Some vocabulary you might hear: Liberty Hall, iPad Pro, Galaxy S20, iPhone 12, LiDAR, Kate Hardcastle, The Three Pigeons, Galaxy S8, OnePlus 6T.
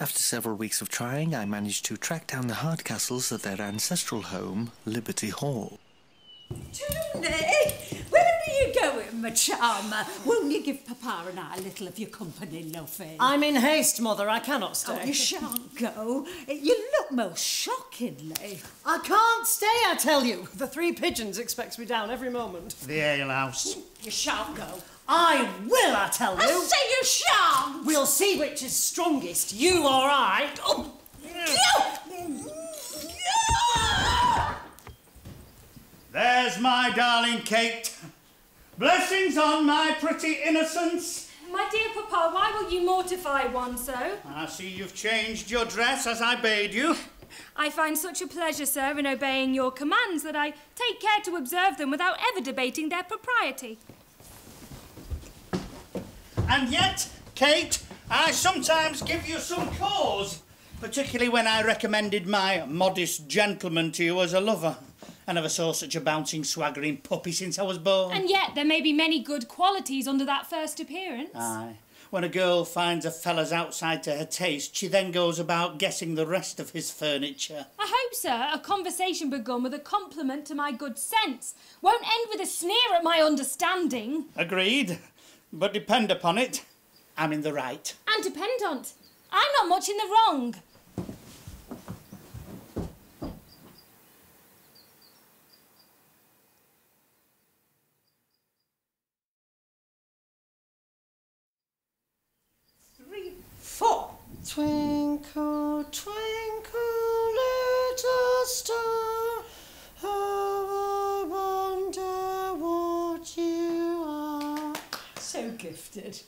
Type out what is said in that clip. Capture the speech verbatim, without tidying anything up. After several weeks of trying, I managed to track down the Hardcastles at their ancestral home, Liberty Hall. Tony, where are you going, my charmer? Won't you give Papa and I a little of your company, loving? I'm in haste, Mother. I cannot stay. Oh, you shan't go. You look most shockingly. I can't stay, I tell you. The Three Pigeons expects me down every moment. The alehouse. You shan't go. I will, I tell you. I say you shan't. We'll see which is strongest, you or I. Oh, there's my darling Kate. Blessings on my pretty innocence. My dear Papa, why will you mortify one so? I see you've changed your dress as I bade you. I find such a pleasure, sir, in obeying your commands that I take care to observe them without ever debating their propriety. And yet, Kate, I sometimes give you some cause, particularly when I recommended my modest gentleman to you as a lover. I never saw such a bouncing, swaggering puppy since I was born. And yet there may be many good qualities under that first appearance. Aye. When a girl finds a fella's outside to her taste, she then goes about guessing the rest of his furniture. I hope, sir, a conversation begun with a compliment to my good sense won't end with a sneer at my understanding. Agreed. But depend upon it, I'm in the right. And depend on't, I'm not much in the wrong. Three, four. Twinkle, twinkle, little star, how I wonder what you are. So gifted.